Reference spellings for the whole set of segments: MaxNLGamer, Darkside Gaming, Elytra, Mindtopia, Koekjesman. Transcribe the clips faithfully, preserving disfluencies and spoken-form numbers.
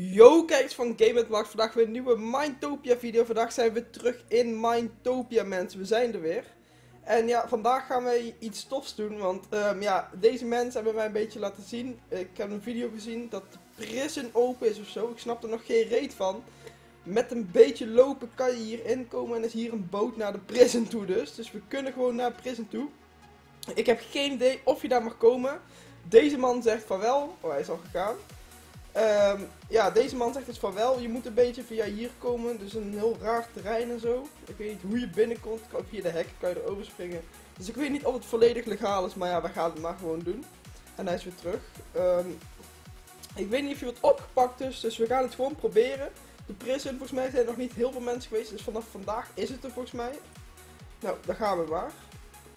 Yo kijkers van Game en Max, vandaag weer een nieuwe Mindtopia video. Vandaag zijn we terug in Mindtopia, mensen, we zijn er weer. En ja, vandaag gaan we iets tofs doen, want um, ja, deze mensen hebben mij een beetje laten zien. Ik heb een video gezien dat de prison open is ofzo, ik snap er nog geen reet van. Met een beetje lopen kan je hier inkomen en is hier een boot naar de prison toe dus. Dus we kunnen gewoon naar de prison toe. Ik heb geen idee of je daar mag komen. Deze man zegt van wel, oh hij is al gegaan. Um, ja, deze man zegt dus van wel, je moet een beetje via hier komen, dus een heel raar terrein en zo. Ik weet niet hoe je binnenkomt, via de hekken kan je erover springen. Dus ik weet niet of het volledig legaal is, maar ja, we gaan het maar gewoon doen. En hij is weer terug. Um, ik weet niet of je wordt opgepakt dus, dus we gaan het gewoon proberen. De prison, volgens mij zijn er nog niet heel veel mensen geweest, dus vanaf vandaag is het er volgens mij. Nou, daar gaan we maar. Oké,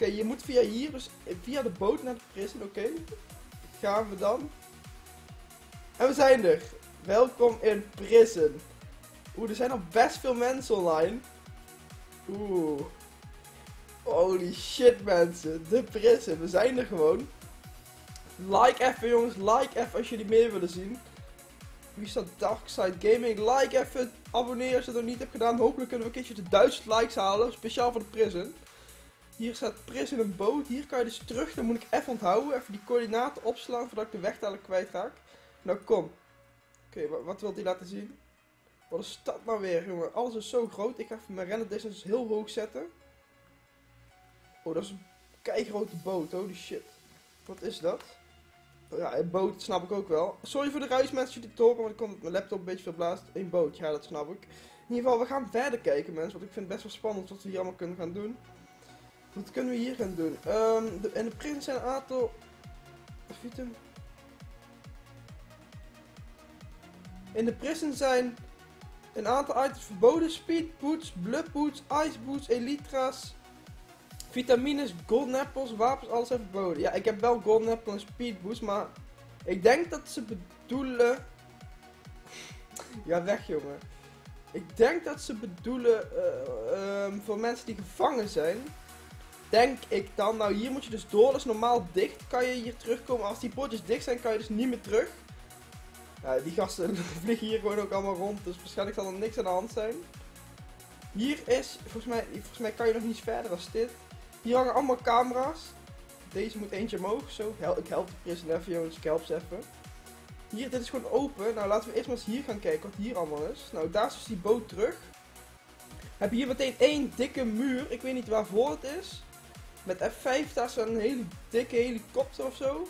okay, je moet via hier, dus via de boot naar de prison, oké. Okay. Gaan we dan. En we zijn er. Welkom in prison. Oeh, er zijn al best veel mensen online. Oeh. Holy shit, mensen. De prison. We zijn er gewoon. Like even, jongens. Like even als jullie meer willen zien. Wie staat Darkside Gaming? Like even. Abonneer als je dat nog niet hebt gedaan. Hopelijk kunnen we een keertje de duizend likes halen. Speciaal voor de prison. Hier staat prison een boot. Hier kan je dus terug. Dan moet ik even onthouden. Even die coördinaten opslaan voordat ik de weg dadelijk kwijtraak. Nou kom. Oké, okay, wat wil hij laten zien? Wat een stad nou weer, jongen. Alles is zo groot. Ik ga even mijn render distance heel hoog zetten. Oh, dat is een keigrote boot. Holy shit. Wat is dat? Ja, een boot snap ik ook wel. Sorry voor de ruis, mensen, jullie te horen, want ik kon mijn laptop een beetje verblaast. Een boot, ja, dat snap ik. In ieder geval, we gaan verder kijken, mensen. Want ik vind het best wel spannend wat we hier allemaal kunnen gaan doen. Wat kunnen we hier gaan doen? Um, de, en de prins en een aantal... Fieten. In de prison zijn een aantal items verboden. Speed boots, blood boots, ice boots, elytra's, vitamines, golden apples, wapens, alles is verboden. Ja, ik heb wel golden apples en speed boots, maar ik denk dat ze bedoelen... ja, weg jongen. Ik denk dat ze bedoelen uh, um, voor mensen die gevangen zijn. Denk ik dan. Nou, hier moet je dus door. Dat is normaal dicht. Kan je hier terugkomen. Als die potjes dicht zijn, kan je dus niet meer terug. Ja, die gasten vliegen hier gewoon ook allemaal rond, dus waarschijnlijk zal er niks aan de hand zijn. Hier is, volgens mij, volgens mij kan je nog niet verder als dit. Hier hangen allemaal camera's. Deze moet eentje omhoog, zo. Hel ik help de prison even, jongens, ik help ze even. Hier, dit is gewoon open. Nou, laten we eerst maar eens hier gaan kijken wat hier allemaal is. Nou, daar is dus die boot terug. Heb je hier meteen één dikke muur, ik weet niet waarvoor het is. Met F vijf, daar is een hele dikke helikopter ofzo.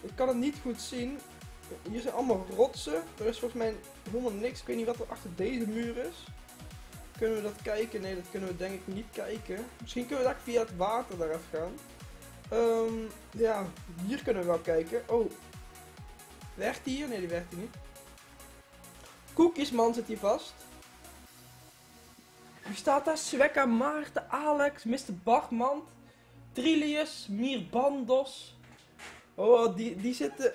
Ik kan het niet goed zien. Hier zijn allemaal rotsen. Er is volgens mij helemaal niks. Ik weet niet wat er achter deze muur is. Kunnen we dat kijken? Nee, dat kunnen we denk ik niet kijken. Misschien kunnen we daar via het water daar even gaan. Um, ja, hier kunnen we wel kijken. Oh. Werkt die hier? Nee, die werkt hier niet. Koekjesman zit hier vast. Wie staat daar? Swekka, Maarten, Alex, mister Bartman, Trilius, Mirbandos. Oh, die, die zitten...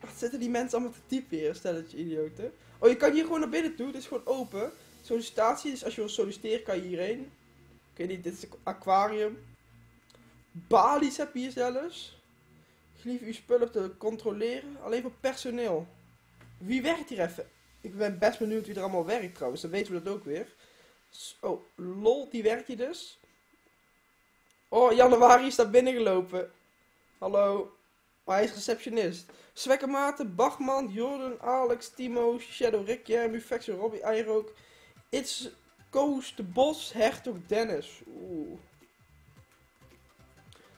Wat zitten die mensen allemaal te typen hier, stelletje idioten. Oh, je kan hier gewoon naar binnen toe, dit is gewoon open. Sollicitatie, dus als je wil solliciteren kan je hierheen. Oké, okay, dit is het aquarium. Balies heb je hier zelfs. Gelief uw spullen te controleren, alleen voor personeel. Wie werkt hier even? Ik ben best benieuwd wie er allemaal werkt trouwens, dan weten we dat ook weer. Oh, lol, die werkt hier dus. Oh, januari is daar binnengelopen. Hallo. Maar hij is receptionist. Zwekkermaten, Bachman, Jordan, Alex, Timo, Shadow, Rick, Jeremy, Faxer, Robbie, Eirook, It's, Koos, De Bos, Hertog, Dennis. Oeh.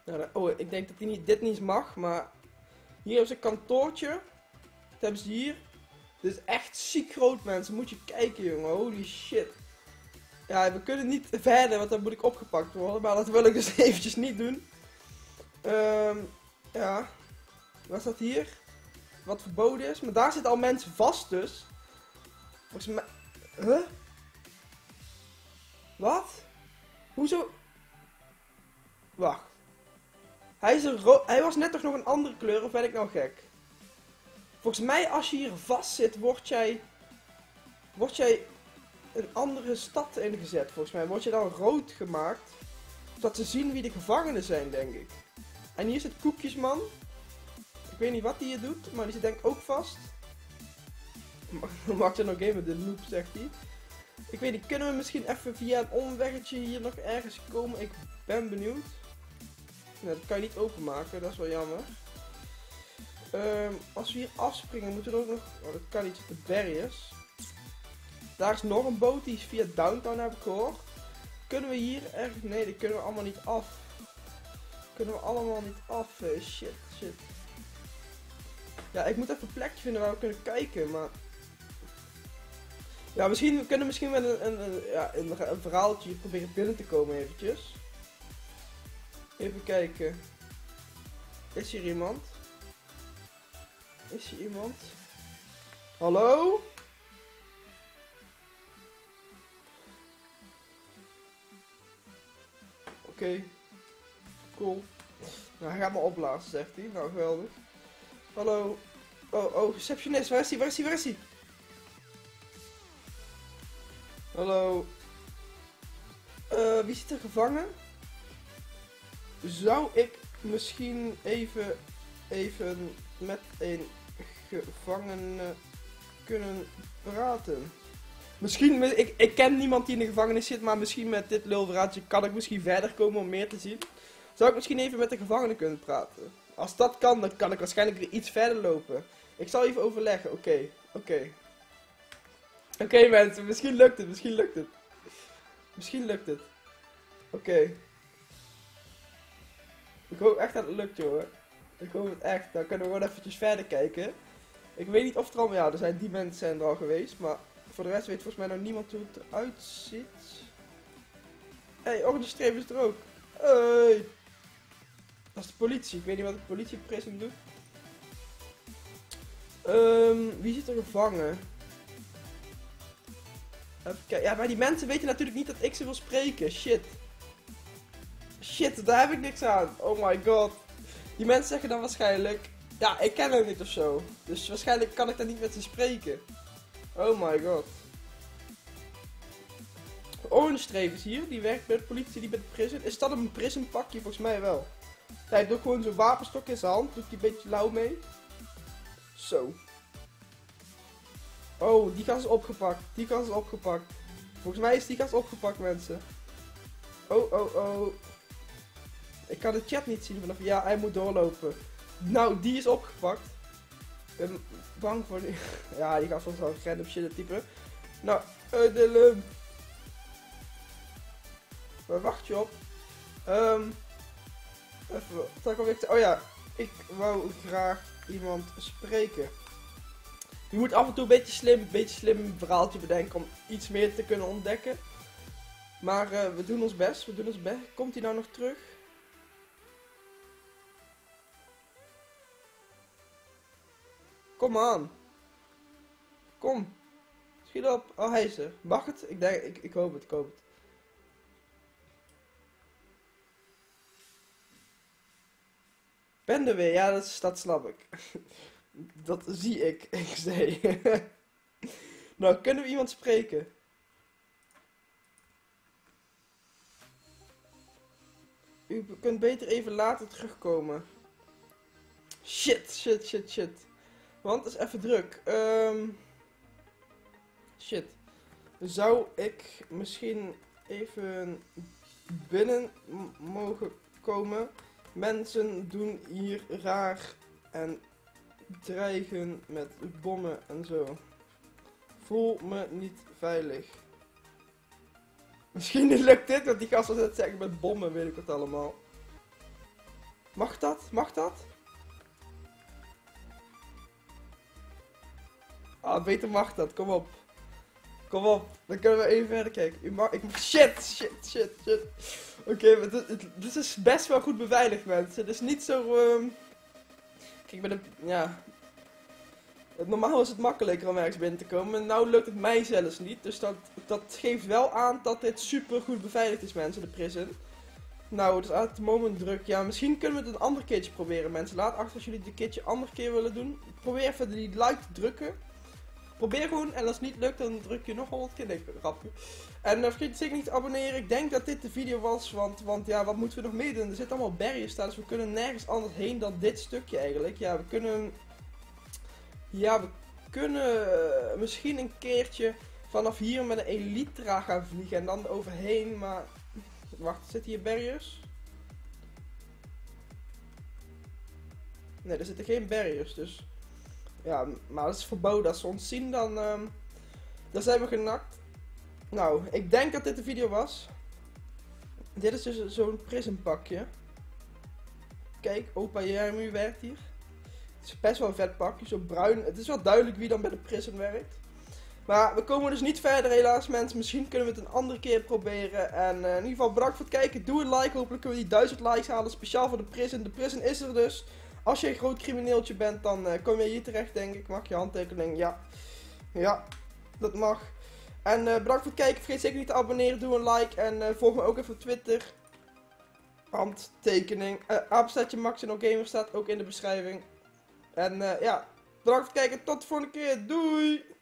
Nou, oh, ik denk dat die niet, dit niet mag, maar... Hier hebben ze een kantoortje. Dat hebben ze hier. Dit is echt ziek groot, mensen. Moet je kijken, jongen. Holy shit. Ja, we kunnen niet verder, want dan moet ik opgepakt worden. Maar dat wil ik dus eventjes niet doen. Um, ja... Wat staat hier? Wat verboden is. Maar daar zitten al mensen vast dus. Volgens mij... Huh? Wat? Hoezo? Wacht. Hij, is een ro Hij was net toch nog een andere kleur, of ben ik nou gek? Volgens mij als je hier vast zit, word jij... Word jij een andere stad ingezet, volgens mij. Word je dan rood gemaakt. Zodat ze zien wie de gevangenen zijn, denk ik. En hier zit Koekjesman. Ik weet niet wat die hier doet, maar die zit denk ik ook vast. MaxNL Gamer, de noob, zegt hij. Ik weet niet, kunnen we misschien even via een omweggetje hier nog ergens komen? Ik ben benieuwd. Nee, dat kan je niet openmaken, dat is wel jammer. Um, als we hier afspringen moeten we ook nog... Oh, dat kan iets op de barriers. Daar is nog een boot, die is via downtown, heb ik gehoord. Kunnen we hier ergens... Nee, dat kunnen we allemaal niet af. Kunnen we allemaal niet af. Uh, shit, shit. Ja, ik moet even een plekje vinden waar we kunnen kijken, maar... Ja, misschien, we kunnen misschien met een, een, een, ja, een, een verhaaltje proberen binnen te komen eventjes. Even kijken. Is hier iemand? Is hier iemand? Hallo? Oké. Okay. Cool. Nou, hij gaat me opblazen, zegt hij. Nou, geweldig. Hallo. Oh, oh, receptionist. Waar is hij? Waar is hij? Waar is hij? Hallo. Uh, wie zit er gevangen? Zou ik misschien even, even met een gevangene kunnen praten? Misschien, ik, ik ken niemand die in de gevangenis zit, maar misschien met dit lulverhaaltje kan ik misschien verder komen om meer te zien. Zou ik misschien even met de gevangene kunnen praten? Als dat kan, dan kan ik waarschijnlijk weer iets verder lopen. Ik zal even overleggen, oké, okay, oké. Okay. Oké okay, mensen, misschien lukt het, misschien lukt het. Misschien lukt het. Oké. Okay. Ik hoop echt dat het lukt, joh. Ik hoop het echt. Dan kunnen we gewoon eventjes verder kijken. Ik weet niet of er allemaal... Ja, er zijn die mensen zijn er al geweest. Maar voor de rest weet volgens mij nog niemand hoe het eruit ziet. Hé, hey, ochtendstreep is er ook. Hey. Dat is de politie. Ik weet niet wat de politie precies doet. Um, wie zit er gevangen? Ja, maar die mensen weten natuurlijk niet dat ik ze wil spreken. Shit. Shit, daar heb ik niks aan. Oh my god. Die mensen zeggen dan waarschijnlijk... Ja, ik ken hem niet ofzo. Dus waarschijnlijk kan ik daar niet met ze spreken. Oh my god. Orange Streep is hier. Die werkt bij de politie, die bij de prison. Is dat een prison pakje? Volgens mij wel. Hij doet gewoon zo'n wapenstok in zijn hand. Doet die een beetje lauw mee. Zo. Oh, die gast is opgepakt. Die gast is opgepakt. Volgens mij is die gast opgepakt, mensen. Oh, oh, oh. Ik kan de chat niet zien vanaf... Ja, hij moet doorlopen. Nou, die is opgepakt. Ik ben bang voor die... Ja, die gaat volgens mij random shit typen. Nou, uh, de lum. Waar wacht je op? Um, even, wat kan ik... Oh ja, ik wou graag iemand spreken. Je moet af en toe een beetje slim, een beetje slim verhaaltje bedenken om iets meer te kunnen ontdekken. Maar uh, we doen ons best, we doen ons best. Komt hij nou nog terug? Kom aan. Kom. Schiet op. Oh, hij is er. Mag het? Ik denk, ik, ik hoop het, ik hoop het. Ben er weer. Ja, dat, is, dat snap ik. Dat zie ik, ik zei. Nou, kunnen we iemand spreken? U kunt beter even later terugkomen. Shit, shit, shit, shit. Want het is even druk. Um, shit. Zou ik misschien even binnen mogen komen? Mensen doen hier raar en... dreigen met bommen en zo. Voel me niet veilig. Misschien lukt dit, want die gast was net zeggen met bommen, weet ik het allemaal. Mag dat? Mag dat? Ah, beter mag dat, kom op. Kom op, dan kunnen we even verder kijken. U mag, ik mag, shit, shit, shit, shit. Oké, okay, dit is best wel goed beveiligd, mensen. Het is niet zo... Um... Kijk, bij de, ja, normaal is het makkelijker om ergens binnen te komen, maar nu lukt het mij zelfs niet. Dus dat, dat geeft wel aan dat dit super goed beveiligd is, mensen, de prison. Nou, het is uit het moment druk. Ja, misschien kunnen we het een ander keertje proberen, mensen. Laat achter als jullie het een keertje ander keer willen doen. Probeer even die like te drukken. Probeer gewoon, en als het niet lukt, dan druk je nog honderd keer. Nee, grapje. En uh, vergeet zeker niet te abonneren. Ik denk dat dit de video was, want, want ja, wat moeten we nog meer doen? Er zitten allemaal barriers staan, dus we kunnen nergens anders heen dan dit stukje eigenlijk. Ja, we kunnen... Ja, we kunnen... kunnen misschien een keertje vanaf hier met een Elytra gaan vliegen en dan overheen, maar... Wacht, zitten hier barriers? Nee, er zitten geen barriers, dus... Ja, maar dat is verboden. Als ze ons zien, dan... Um... Dan zijn we genakt. Nou, ik denk dat dit de video was. Dit is dus zo'n prismpakje. Kijk, opa Jeremy werkt hier. Het is best wel een vet pakje, zo bruin. Het is wel duidelijk wie dan bij de prism werkt. Maar we komen dus niet verder helaas mensen. Misschien kunnen we het een andere keer proberen. En uh, in ieder geval bedankt voor het kijken. Doe een like. Hopelijk kunnen we die duizend likes halen. Speciaal voor de prism. De prism is er dus. Als je een groot crimineeltje bent, dan uh, kom je hier terecht denk ik. Mag je handtekening? Ja. Ja. Dat mag. En uh, bedankt voor het kijken. Vergeet zeker niet te abonneren. Doe een like. En uh, volg me ook even op Twitter. Handtekening. Uh, Apenstaartje MaxNLGamer staat ook in de beschrijving. En uh, ja. Bedankt voor het kijken. Tot de volgende keer. Doei.